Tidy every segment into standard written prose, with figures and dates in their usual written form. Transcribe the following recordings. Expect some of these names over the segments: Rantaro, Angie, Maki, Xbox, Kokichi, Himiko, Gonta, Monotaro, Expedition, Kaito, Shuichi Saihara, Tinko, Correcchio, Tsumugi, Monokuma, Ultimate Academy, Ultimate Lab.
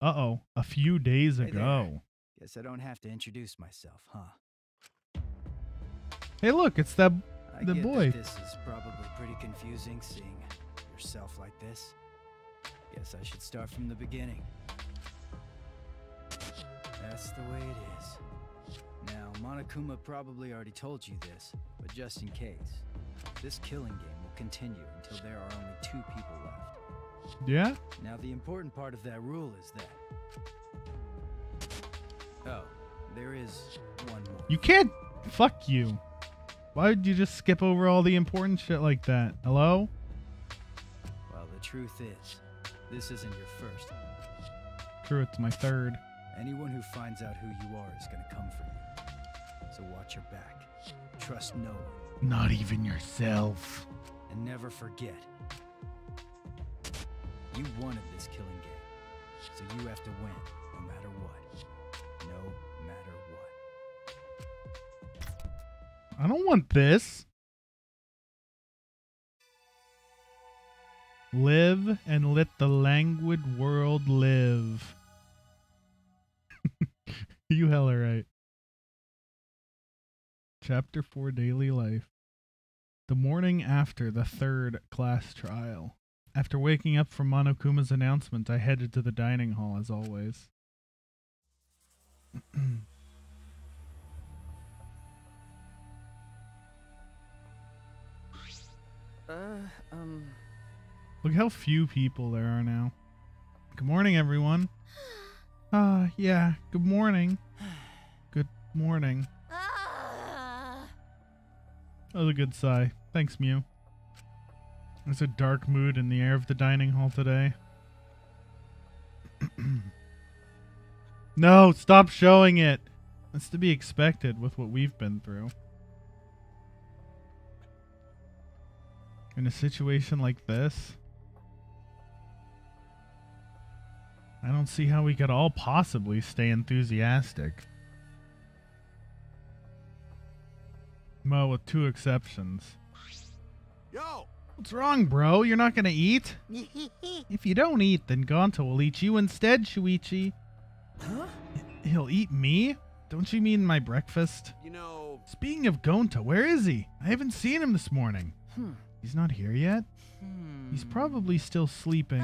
Uh-oh, a few days ago. Hey, guess I don't have to introduce myself, huh? Hey, look, it's that the boy. This is probably pretty confusing seeing yourself like this. Guess I should start from the beginning. That's the way it is. Now, Monokuma probably already told you this, but just in case, this killing game will continue until there are only 2 people left. Yeah? Now, the important part of that rule is that... Oh, there is one more. You can't... Fuck you. Why would you just skip over all the important shit like that? Hello? Well, the truth is, this isn't your first. True, it's my third. Anyone who finds out who you are is gonna come for you. So watch your back. Trust no one. Not even yourself. And never forget. You wanted this killing game. So you have to win, no matter what. No matter what. I don't want this. Live and let the languid world live. You hella right. Chapter 4, Daily Life. The morning after the third class trial. After waking up from Monokuma's announcement, I headed to the dining hall as always. Look how few people there are now. Good morning, everyone. Yeah, good morning. Good morning. That was a good sigh. Thanks, Mew. There's a dark mood in the air of the dining hall today. No, stop showing it! That's to be expected with what we've been through. In a situation like this... I don't see how we could all possibly stay enthusiastic. Well, with 2 exceptions. Yo! What's wrong, bro? You're not gonna eat? If you don't eat, then Gonta will eat you instead, Shuichi. Huh? He'll eat me? Don't you mean my breakfast? You know... Speaking of Gonta, where is he? I haven't seen him this morning. He's not here yet? He's probably still sleeping.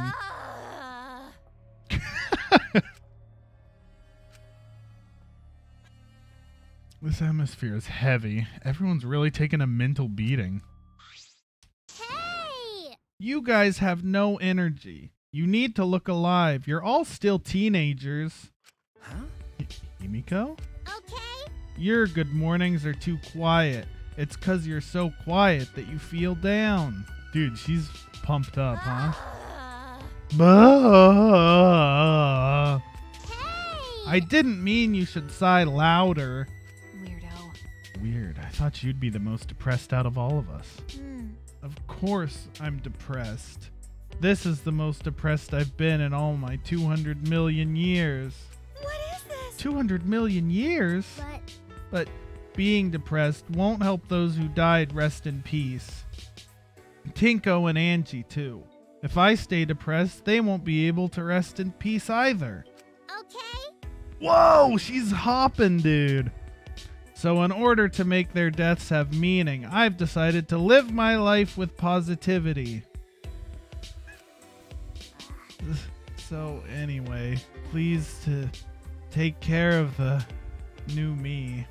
This atmosphere is heavy. Everyone's really taking a mental beating. Hey! You guys have no energy. You need to look alive. You're all still teenagers. Huh? Himiko? Okay. Your good mornings are too quiet. It's 'cause you're so quiet that you feel down. Dude, she's pumped up, huh? Hey! I didn't mean you should sigh louder. Weirdo. Weird. I thought you'd be the most depressed out of all of us. Of course I'm depressed. This is the most depressed I've been in all my 200 million years. What is this? 200 million years? But being depressed won't help those who died rest in peace. Tinko and Angie, too. If I stay depressed, they won't be able to rest in peace either. Okay. Whoa, she's hopping, dude. So in order to make their deaths have meaning, I've decided to live my life with positivity. So anyway, please to take care of the new me.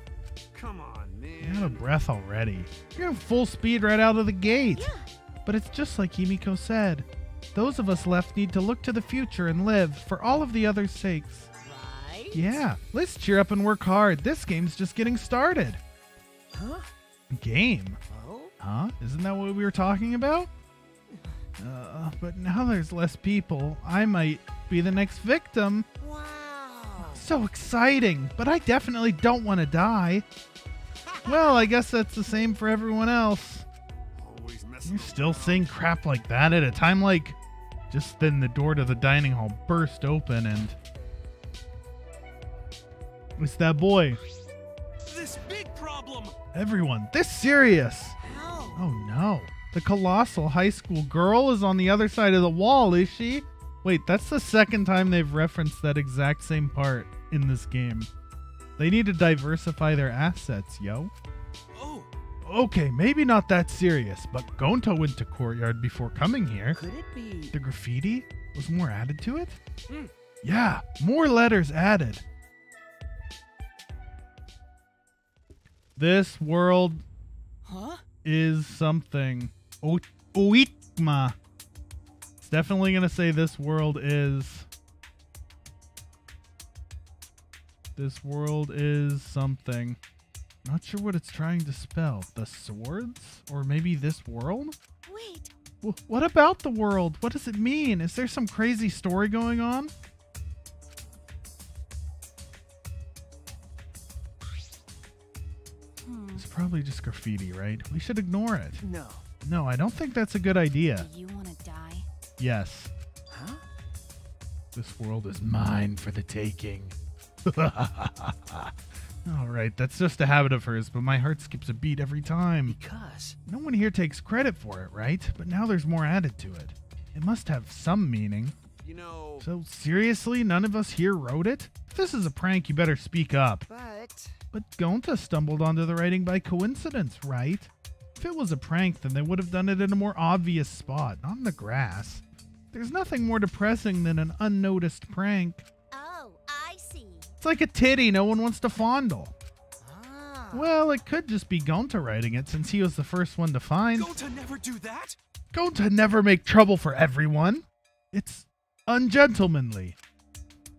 Come on, man. You're out of breath already. You're in full speed right out of the gate. Yeah. But it's just like Himiko said. Those of us left need to look to the future and live for all of the others' sakes. Right? Yeah, let's cheer up and work hard. This game's just getting started. Huh? Game? Oh? Huh? Isn't that what we were talking about? But now there's less people. I might be the next victim. Wow. So exciting, but I definitely don't want to die. Well, I guess that's the same for everyone else. You're still saying crap like that at a time like... Just then the door to the dining hall burst open and... It's that boy. This big problem. Everyone, this serious. How? Oh no. The colossal high school girl is on the other side of the wall, is she? Wait, that's the second time they've referenced that exact same part in this game. They need to diversify their assets, yo. Oh. Okay, maybe not that serious, but Gonta went to Courtyard before coming here. Could it be? The graffiti was more added to it? Mm. Yeah, more letters added. This world is something. Oitma. It's definitely going to say this world is. This world is something. Not sure what it's trying to spell. The swords? Or maybe this world? Wait. Well, what about the world? What does it mean? Is there some crazy story going on? Probably just graffiti, right? We should ignore it. No. No, I don't think that's a good idea. Do you want to die? Yes. Huh? This world is mine for the taking. All right, that's just a habit of hers, but my heart skips a beat every time. Because? No one here takes credit for it, right? But now there's more added to it. It must have some meaning. You know... So seriously, none of us here wrote it? If this is a prank, you better speak up. But Gonta stumbled onto the writing by coincidence, right? If it was a prank, then they would have done it in a more obvious spot, not in the grass. There's nothing more depressing than an unnoticed prank. Oh, I see. It's like a titty no one wants to fondle. Ah. Well, it could just be Gonta writing it since he was the first one to find. Gonta never do that? Gonta never make trouble for everyone. It's ungentlemanly.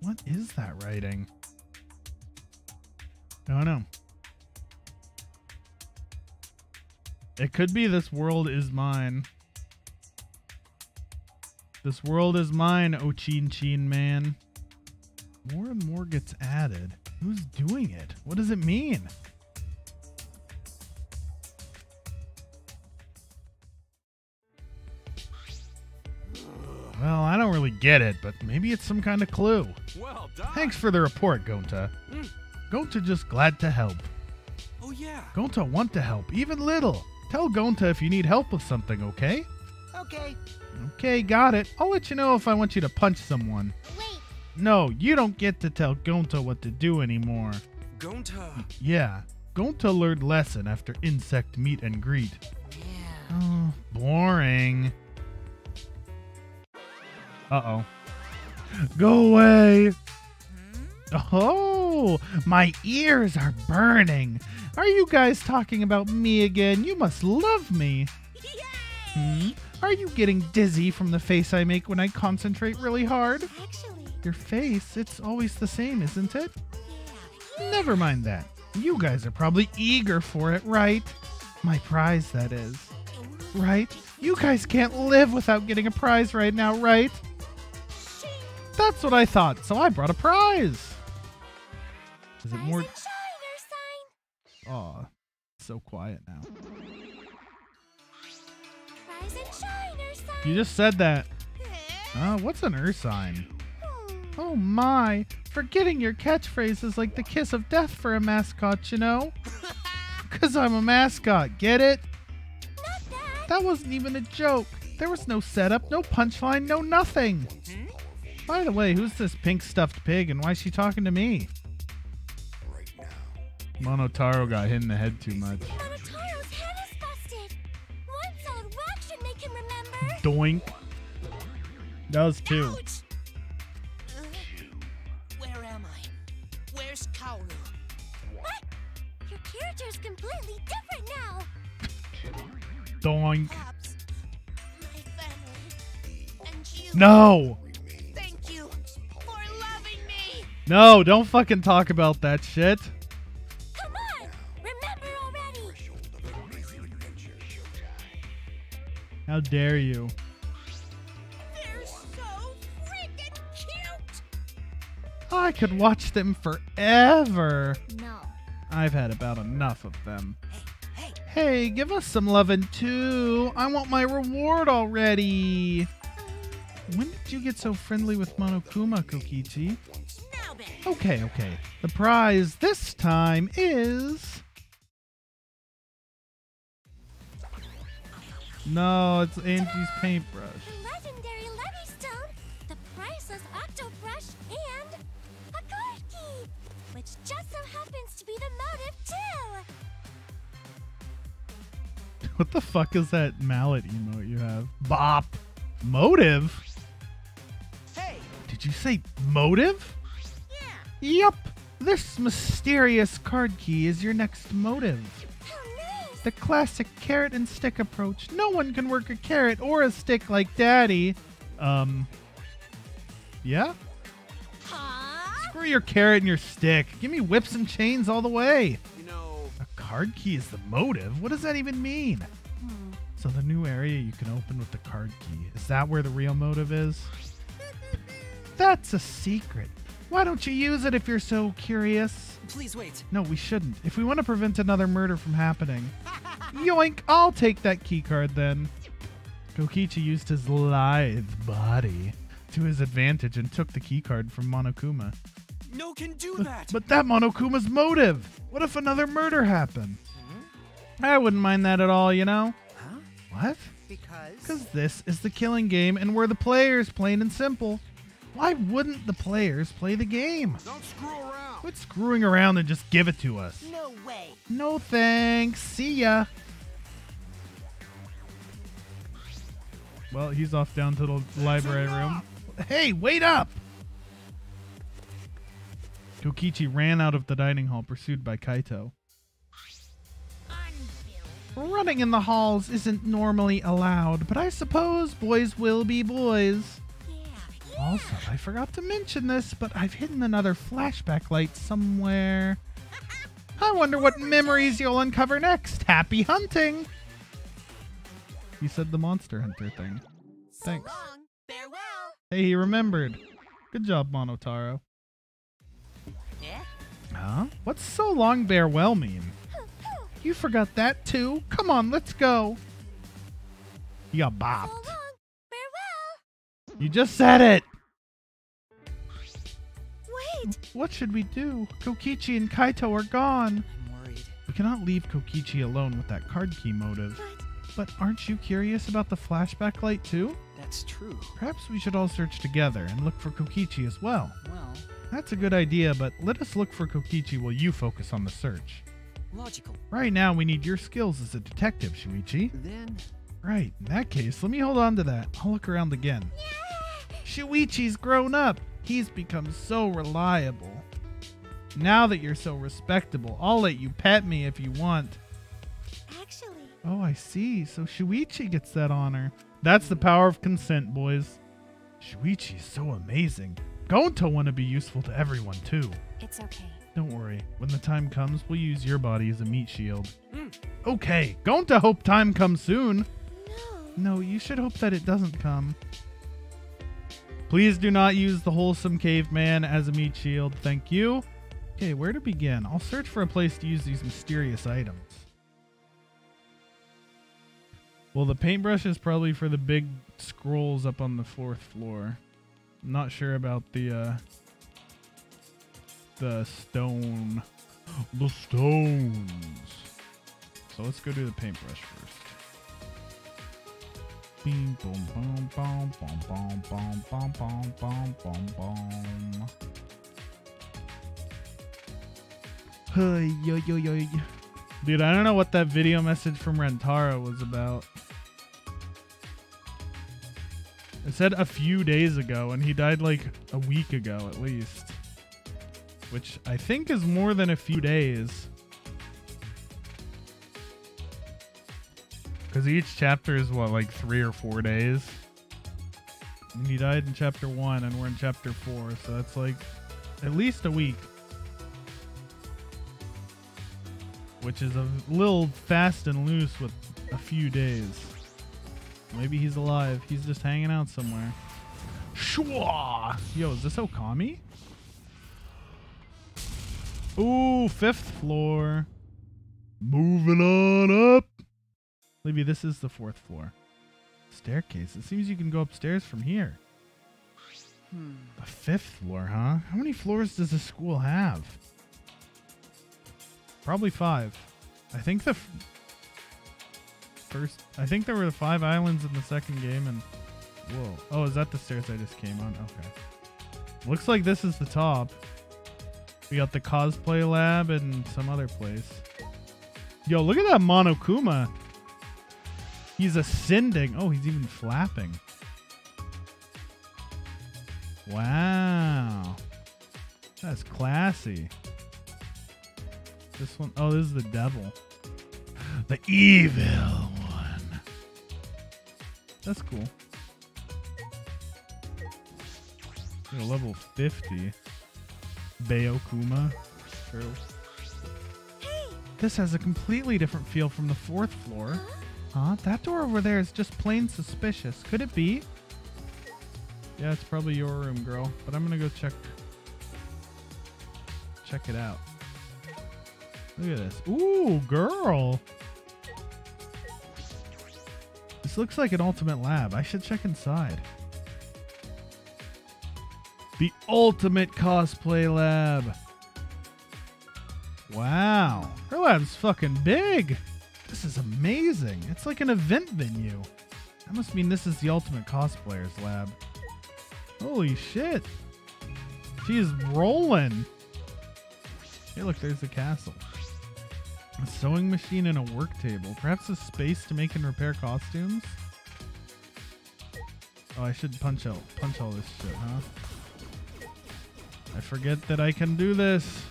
What is that writing? I don't know. It could be this world is mine. This world is mine, Ochin-chin man. More and more gets added. Who's doing it? What does it mean? Well, I don't really get it, but maybe it's some kind of clue. Well done. Thanks for the report, Gonta. Mm. Gonta just glad to help. Oh yeah. Gonta want to help, even little. Tell Gonta if you need help with something, okay? Okay. Okay, got it. I'll let you know if I want you to punch someone. Wait. No, you don't get to tell Gonta what to do anymore. Gonta. Yeah. Gonta learned lesson after insect meet and greet. Yeah. Oh, boring. Uh-oh. Go away. Oh, my ears are burning. Are you guys talking about me again? You must love me. Hmm? Are you getting dizzy from the face I make when I concentrate really hard? Actually, your face, it's always the same, isn't it? Yeah. Never mind that. You guys are probably eager for it, right? My prize, that is. Right? You guys can't live without getting a prize right now, right? That's what I thought, so I brought a prize. Is it more? Aw, so quiet now. Rise and shine, Ursine. You just said that. What's an Ursine? Oh my, forgetting your catchphrase is like the kiss of death for a mascot, you know? Because I'm a mascot, get it? Not that. That wasn't even a joke. There was no setup, no punchline, no nothing. Hmm? By the way, who's this pink stuffed pig and why is she talking to me? Monotaro got hit in the head too much. Monotaro's head is busted. One solid rock should make him remember. Doink. That was two. Where am I? Where's Kaoru? What? Your character's completely different now. Doink. Perhaps my family and you. No. Thank you for loving me. No, don't fucking talk about that shit. How dare you? They're so freaking cute! I could watch them forever. No. I've had about enough of them. Hey, hey. Hey, give us some lovin' too. I want my reward already. When did you get so friendly with Monokuma, Kokichi? Now then. Okay, okay. The prize this time is... No, it's Angie's paintbrush. The legendary Levy Stone. The octo brush and a card key, which just so happens to be the motive too. What the fuck is that mallet emote you have? Bop. Motive? Hey. Did you say motive? Yeah. Yup. This mysterious card key is your next motive. The classic carrot and stick approach. No one can work a carrot or a stick like Daddy. Yeah? Huh? Screw your carrot and your stick. Give me whips and chains all the way. You know, a card key is the motive? What does that even mean? Hmm. So the new area you can open with the card key. Is that where the real motive is? That's a secret. Why don't you use it if you're so curious? Please wait. No, we shouldn't. If we want to prevent another murder from happening. Yoink, I'll take that key card then. Kokichi used his lithe body to his advantage and took the key card from Monokuma. No can do that. But that Monokuma's motive. What if another murder happened? Hmm? I wouldn't mind that at all, you know? Huh? What? Because this is the killing game and we're the players, plain and simple. Why wouldn't the players play the game? Don't screw around. Quit screwing around and just give it to us. No way. No thanks. See ya. Well, he's off down to the library room. Hey, wait up! Kokichi ran out of the dining hall, pursued by Kaito. Running in the halls isn't normally allowed, but I suppose boys will be boys. Also, I forgot to mention this, but I've hidden another flashback light somewhere. I wonder what memories you'll uncover next. Happy hunting! He said the monster hunter thing. So thanks. Long. Farewell. Hey, he remembered. Good job, Monotaro. Yeah. Huh? What's so long farewell mean? You forgot that too? Come on, let's go. You got bopped. So long. Farewell. You just said it. What should we do? Kokichi and Kaito are gone. I'm worried. We cannot leave Kokichi alone with that card key motive. But aren't you curious about the flashback light too? That's true. Perhaps we should all search together and look for Kokichi as well. Well, that's a good idea, but let us look for Kokichi while you focus on the search. Logical. Right now we need your skills as a detective, Shuichi. Then... Right, in that case, let me hold on to that. I'll look around again. Yeah! Shuichi's grown up. He's become so reliable. Now that you're so respectable, I'll let you pet me if you want. Actually. Oh, I see. So Shuichi gets that honor. That's the power of consent, boys. Shuichi is so amazing. Gonta want to be useful to everyone, too. It's okay. Don't worry. When the time comes, we'll use your body as a meat shield. Mm. Okay. Gonta hope time comes soon. No. No, you should hope that it doesn't come. Please do not use the wholesome caveman as a meat shield. Thank you. Okay, where to begin? I'll search for a place to use these mysterious items. Well, the paintbrush is probably for the big scrolls up on the 4th floor. I'm not sure about the stone. The stones. So let's go do the paintbrush first. Bing, boom, boom, boom, boom, boom, boom, boom, boom, boom, boom, boom. Hey, yo, yo, yo. Dude, I don't know what that video message from Rantaro was about. It said a few days ago, and he died like a week ago at least. Which I think is more than a few days. Because each chapter is, what, like 3 or 4 days? And he died in chapter 1, and we're in chapter 4, so that's like at least a week. Which is a little fast and loose with a few days. Maybe he's alive. He's just hanging out somewhere. Shwa! Yo, is this Okami? Ooh, 5th floor. Moving on up. Libby, this is the 4th floor. Staircase. It seems you can go upstairs from here. Hmm. The 5th floor, huh? How many floors does this school have? Probably 5. I think the first... I think there were 5 islands in the second game and... Whoa. Oh, is that the stairs I just came on? Okay. Looks like this is the top. We got the cosplay lab and some other place. Yo, look at that Monokuma. He's ascending. Oh, he's even flapping. Wow. That's classy. This one, oh, this is the devil. The evil one. That's cool. We're level 50. Bayokuma. This has a completely different feel from the fourth floor. Huh? That door over there is just plain suspicious. Could it be? Yeah, it's probably your room, girl. But I'm gonna go check it out. Look at this. Ooh, girl. This looks like an Ultimate Lab. I should check inside. The Ultimate Cosplay Lab. Wow. Her lab's fucking big. This is amazing. It's like an event venue. That must mean this is the Ultimate Cosplayer's Lab. Holy shit. She is rolling. Hey, look, there's the castle. A sewing machine and a work table. Perhaps a space to make and repair costumes? Oh, I should punch all this shit, huh? I forget that I can do this.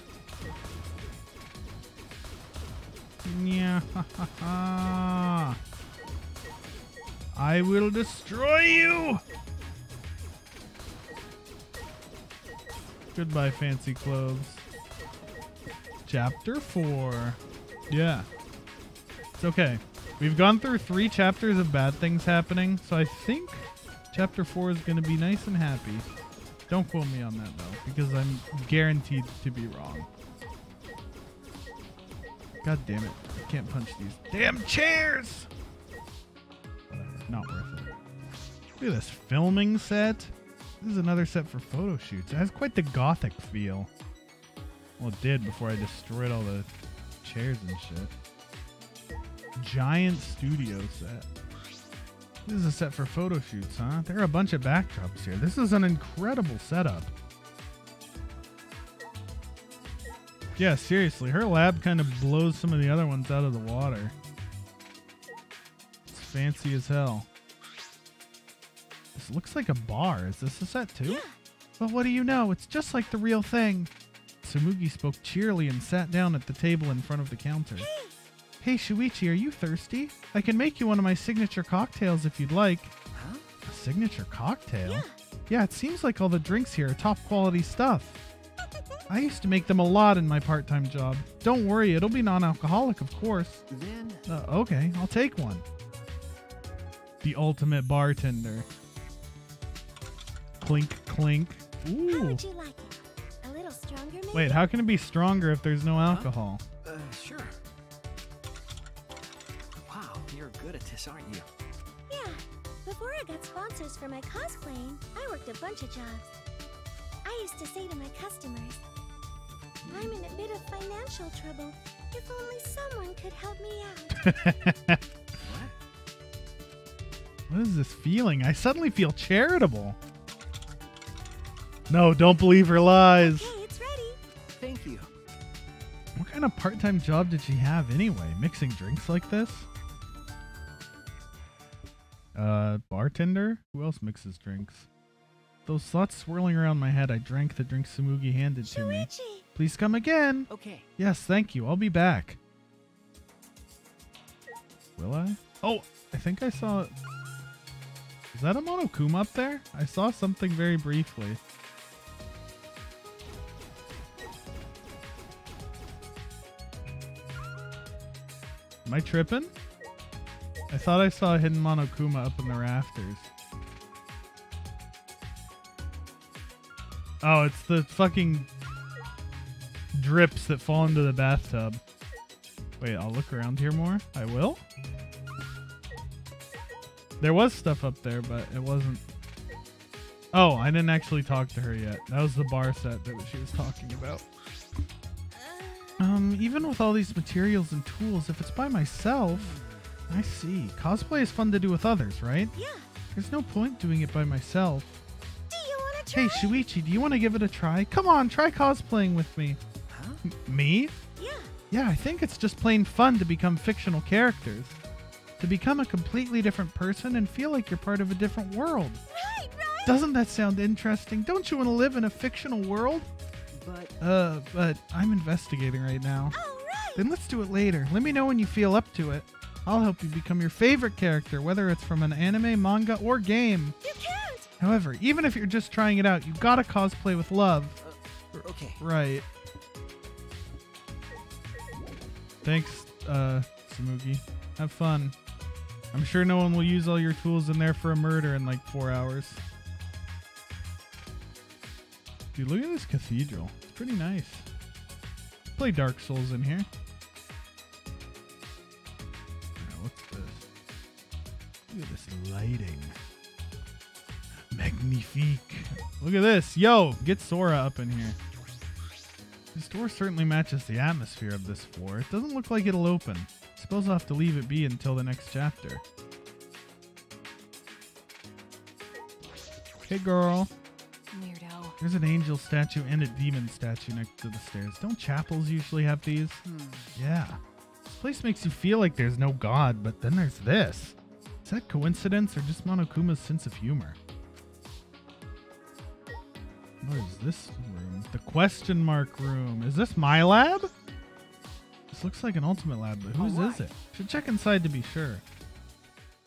Yeah. I will destroy you. Goodbye, fancy clothes. Chapter 4. Yeah. It's okay. We've gone through 3 chapters of bad things happening, so I think chapter 4 is going to be nice and happy. Don't quote me on that, though, because I'm guaranteed to be wrong. God damn it. I can't punch these damn chairs! Not worth it. Look at this filming set. This is another set for photo shoots. It has quite the gothic feel. Well, it did before I destroyed all the chairs and shit. Giant studio set. This is a set for photo shoots, huh? There are a bunch of backdrops here. This is an incredible setup. Yeah, seriously, her lab kind of blows some of the other ones out of the water. It's fancy as hell. This looks like a bar. Is this a set too? Well, what do you know? It's just like the real thing. Tsumugi spoke cheerily and sat down at the table in front of the counter. Hey, Shuichi, are you thirsty? I can make you one of my signature cocktails if you'd like. Huh? A signature cocktail? Yeah, it seems like all the drinks here are top quality stuff. I used to make them a lot in my part-time job. Don't worry, it'll be non-alcoholic, of course. Then... okay, I'll take one. The ultimate bartender. Clink, clink. Ooh. How would you like it? A little stronger, maybe? Wait, how can it be stronger if there's no alcohol? Huh? Sure. Good at this, aren't you? Yeah. Before I got sponsors for my cosplaying, I worked a bunch of jobs. I used to say to my customers, I'm in a bit of financial trouble. If only someone could help me out. What is this feeling? I suddenly feel charitable. No, don't believe her lies. Okay, it's ready. Thank you. What kind of part-time job did she have anyway? Mixing drinks like this? Bartender? Who else mixes drinks? Those thoughts swirling around my head, I drank the drink Tsumugi handed to me. Please come again. Okay. Yes, thank you. I'll be back. Will I? Oh, I think I saw... Is that a Monokuma up there? I saw something very briefly. Am I tripping? I thought I saw a hidden Monokuma up in the rafters. Oh, it's the fucking drips that fall into the bathtub. Wait, I'll look around here more. I will? There was stuff up there, but it wasn't... Oh, I didn't actually talk to her yet. That was the bar set that she was talking about. Even with all these materials and tools, if it's by myself... I see. Cosplay is fun to do with others, right? Yeah. There's no point doing it by myself. Do you want to Hey, Shuichi, do you want to give it a try? Come on, try cosplaying with me. Huh? Me? Yeah. Yeah, I think it's just plain fun to become fictional characters. To become a completely different person and feel like you're part of a different world. Right, right? Doesn't that sound interesting? Don't you want to live in a fictional world? But I'm investigating right now. Oh, right. Then let's do it later. Let me know when you feel up to it. I'll help you become your favorite character, whether it's from an anime, manga, or game. You can't! However, even if you're just trying it out, you gotta cosplay with love. Okay. Right. Thanks, Tsumugi. Have fun. I'm sure no one will use all your tools in there for a murder in like 4 hours. Dude, look at this cathedral. It's pretty nice. Play Dark Souls in here. What's this? Look at this lighting. Magnifique. Look at this. Yo, get Sora up in here. This door certainly matches the atmosphere of this floor. It doesn't look like it'll open. I suppose I'll have to leave it be until the next chapter. Hey, girl. Weirdo. There's an angel statue and a demon statue next to the stairs. Don't chapels usually have these? Yeah. This place makes you feel like there's no god, but then there's this. Is that coincidence or just Monokuma's sense of humor? What is this room? The question mark room. Is this my lab? This looks like an Ultimate Lab, but whose is it? Should check inside to be sure.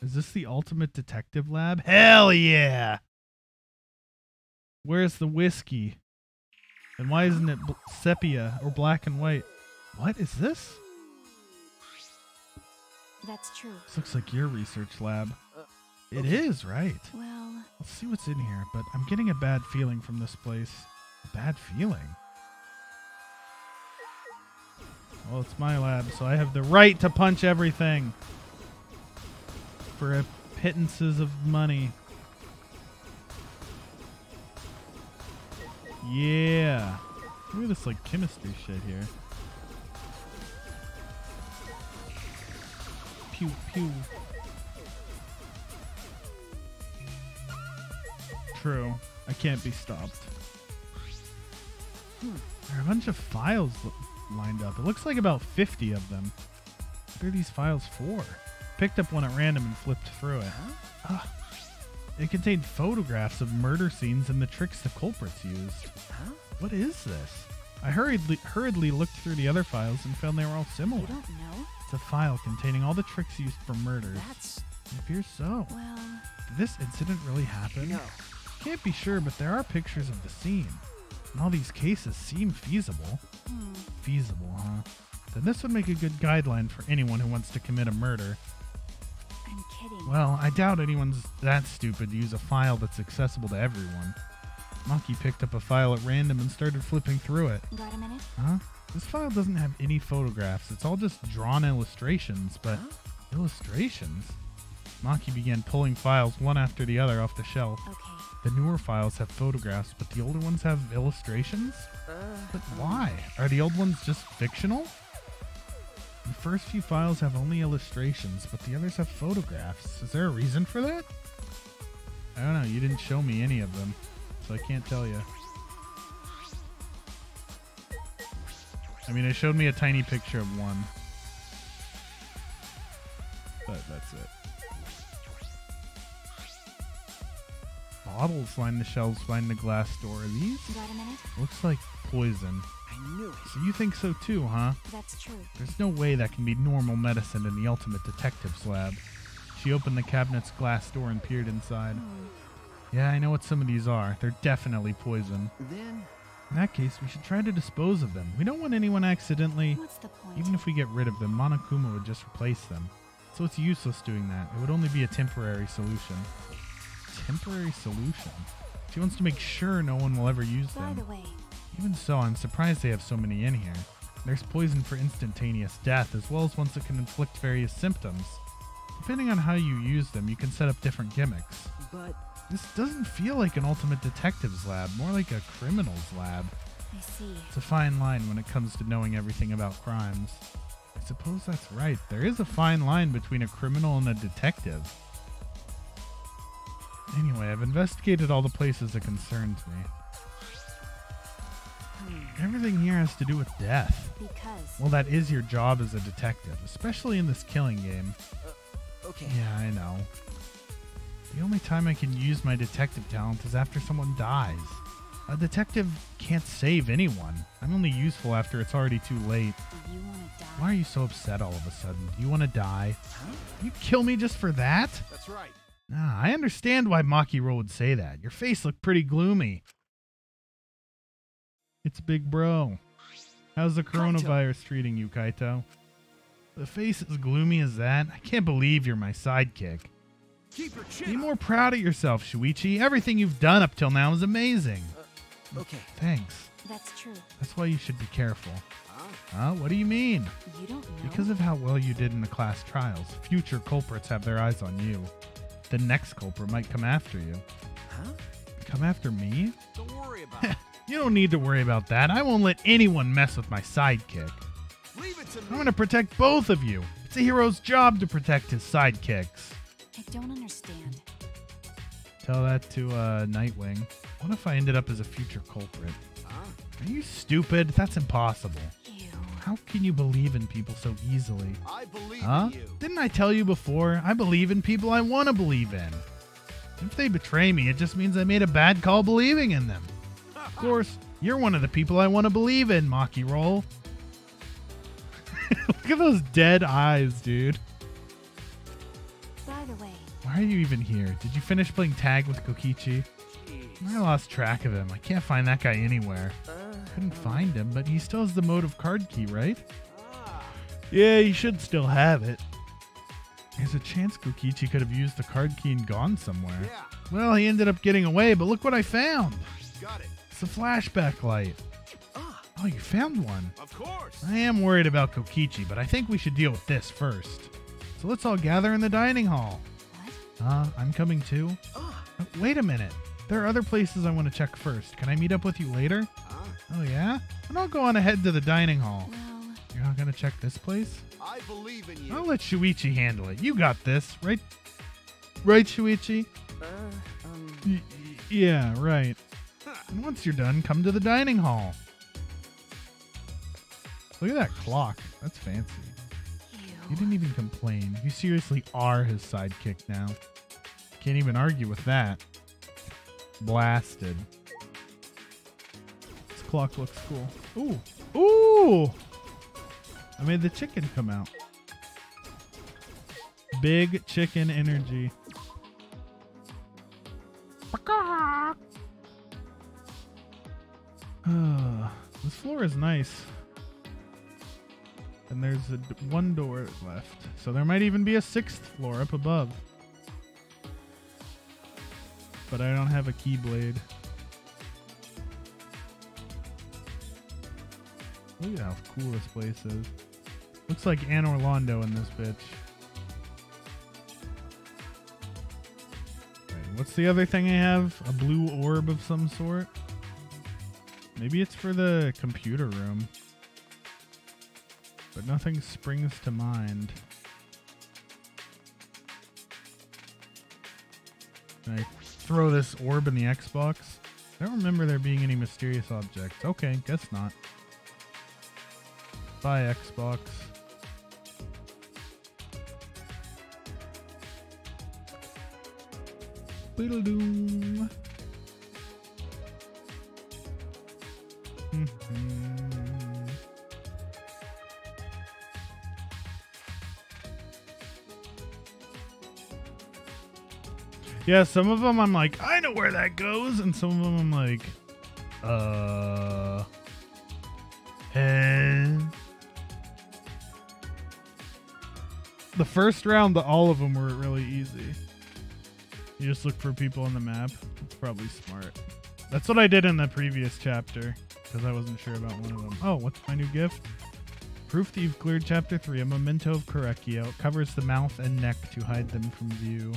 Is this the Ultimate Detective Lab? Hell yeah! Where's the whiskey? And why isn't it sepia or black and white? What is this? That's true. This looks like your research lab. It is, right? Well, let's see what's in here, but I'm getting a bad feeling from this place. A bad feeling? Well, it's my lab, so I have the right to punch everything for a pittances of money. Yeah. Look at this, like, chemistry shit here. Pew, pew. True. I can't be stopped. There are a bunch of files lined up. It looks like about 50 of them. What are these files for? Picked up one at random and flipped through it. It contained photographs of murder scenes and the tricks the culprits used. What is this? I hurriedly looked through the other files and found they were all similar. I don't know. It's a file containing all the tricks used for murders. It appears so. Well, did this incident really happen? No. Can't be sure, but there are pictures of the scene. And all these cases seem feasible. Feasible, huh? Then this would make a good guideline for anyone who wants to commit a murder. I'm kidding. Well, I doubt anyone's that stupid to use a file that's accessible to everyone. Maki picked up a file at random and started flipping through it. Got a minute? Huh? This file doesn't have any photographs. It's all just drawn illustrations, but... Huh? Illustrations? Maki began pulling files one after the other off the shelf. Okay. The newer files have photographs, but the older ones have illustrations? But why? Are the old ones just fictional? The first few files have only illustrations, but the others have photographs. Is there a reason for that? I don't know. You didn't show me any of them, so I can't tell you. I mean, it showed me a tiny picture of one. But that's it. Bottles line the shelves behind the glass door. Are these? Got a minute? Looks like poison. I knew it. So you think so too, huh? That's true. There's no way that can be normal medicine in the Ultimate Detective's lab. She opened the cabinet's glass door and peered inside. Yeah, I know what some of these are. They're definitely poison. Then? In that case, we should try to dispose of them. We don't want anyone accidentally... What's the point? Even if we get rid of them, Monokuma would just replace them. So it's useless doing that. It would only be a temporary solution. Temporary solution. She wants to make sure no one will ever use them. By the way. Even so, I'm surprised they have so many in here. There's poison for instantaneous death, as well as ones that can inflict various symptoms. Depending on how you use them, you can set up different gimmicks. But this doesn't feel like an Ultimate Detective's lab, more like a criminal's lab. I see. It's a fine line when it comes to knowing everything about crimes. I suppose that's right. There is a fine line between a criminal and a detective. Anyway, I've investigated all the places that concerns me. Everything here has to do with death. Because well, that is your job as a detective, especially in this killing game. Okay. Yeah, I know. The only time I can use my detective talent is after someone dies. A detective can't save anyone. I'm only useful after it's already too late. You wanna die? Why are you so upset all of a sudden? Do you want to die? Huh? You kill me just for that? That's right. Ah, I understand why Makiro would say that. Your face looked pretty gloomy. It's big bro. How's the coronavirus Kaito. Treating you, Kaito? The face as gloomy as that? I can't believe you're my sidekick. Keep your chin. Be more proud of yourself, Shuichi. Everything you've done up till now is amazing. Okay. Thanks. That's true. That's why you should be careful. What do you mean? You don't know. Because of how well you did in the class trials, future culprits have their eyes on you. The next culprit might come after you. Huh? Come after me? Don't worry about it. You don't need to worry about that. I won't let anyone mess with my sidekick. Leave it to me. I'm going to protect both of you. It's a hero's job to protect his sidekicks. I don't understand. Tell that to Nightwing. What if I ended up as a future culprit? Huh? Are you stupid? That's impossible. Ew. How can you believe in people so easily? I believe in you. Didn't I tell you before? I believe in people I want to believe in. If they betray me, it just means I made a bad call believing in them. Of course, you're one of the people I want to believe in, Maki Roll. Look at those dead eyes, dude. By the way, why are you even here? Did you finish playing tag with Kokichi? I lost track of him. I can't find that guy anywhere. Couldn't find him, but he still has the motive card key, right? Yeah, he should still have it. There's a chance Kokichi could have used the card key and gone somewhere. Yeah. Well, he ended up getting away, but look what I found. Got it. It's a flashback light. Oh, you found one. Of course. I am worried about Kokichi, but I think we should deal with this first. So let's all gather in the dining hall. What? I'm coming too. Wait a minute. There are other places I want to check first. Can I meet up with you later? Oh, yeah? Then I'll go on ahead to the dining hall. Well, you're not going to check this place? I believe in you. I'll let Shuichi handle it. You got this, right? Right, Shuichi? Yeah, right. And once you're done, come to the dining hall. Look at that clock. That's fancy. Ew. You didn't even complain. You seriously are his sidekick now. Can't even argue with that. Blasted. This clock looks cool. Ooh. Ooh! I made the chicken come out. Big chicken energy. This floor is nice. And there's a one door left. So there might even be a 6th floor up above. But I don't have a keyblade. Look at how cool this place is. Looks like Anne Orlando in this bitch. Right, what's the other thing I have? A blue orb of some sort? Maybe it's for the computer room. But nothing springs to mind. Right. Throw this orb in the Xbox. I don't remember there being any mysterious objects. Okay, guess not. Bye, Xbox. Boodle-doom. Yeah, some of them I'm like, I know where that goes. And some of them I'm like, hey. The first round, all of them were really easy. You just look for people on the map. It's probably smart. That's what I did in the previous chapter because I wasn't sure about one of them. Oh, what's my new gift? Proof that you've cleared chapter 3, a memento of Correcchio. It covers the mouth and neck to hide them from view.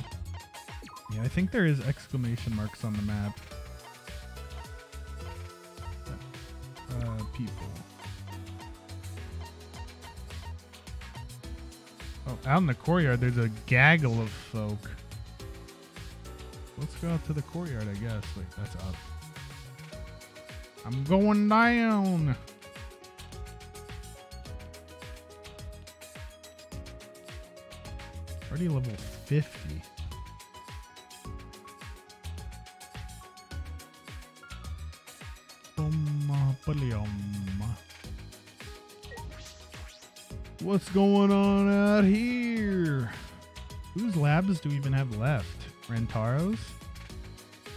Yeah, I think there is exclamation marks on the map. People. Oh, out in the courtyard, there's a gaggle of folk. Let's go out to the courtyard, I guess. Wait, that's up. I'm going down. Already level 50. What's going on out here? Whose labs do we even have left? Rantaro's?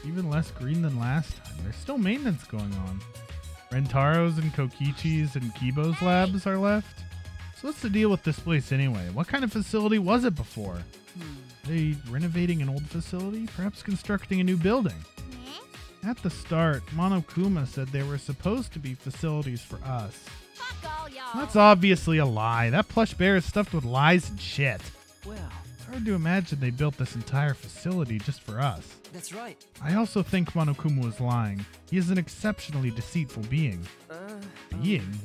Even less green than last time. There's still maintenance going on. Rantaro's and Kokichi's and Kibo's labs are left. So what's the deal with this place anyway? What kind of facility was it before? Are they renovating an old facility? Perhaps constructing a new building? At the start, Monokuma said they were supposed to be facilities for us. Fuck all y'all. That's obviously a lie. That plush bear is stuffed with lies and shit. Well, it's hard to imagine they built this entire facility just for us. That's right. I also think Monokuma was lying. He is an exceptionally deceitful being.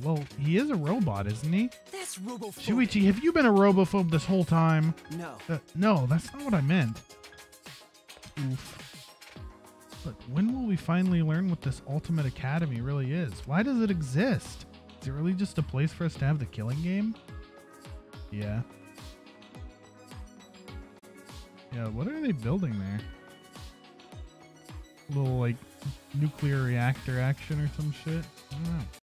Well, he is a robot, isn't he? That's robophobe. Shuichi, have you been a robophobe this whole time? No. No, that's not what I meant. Oof. But when will we finally learn what this Ultimate Academy really is? Why does it exist? Is it really just a place for us to have the killing game? Yeah. Yeah, what are they building there? A little, like, nuclear reactor action or some shit? I don't know.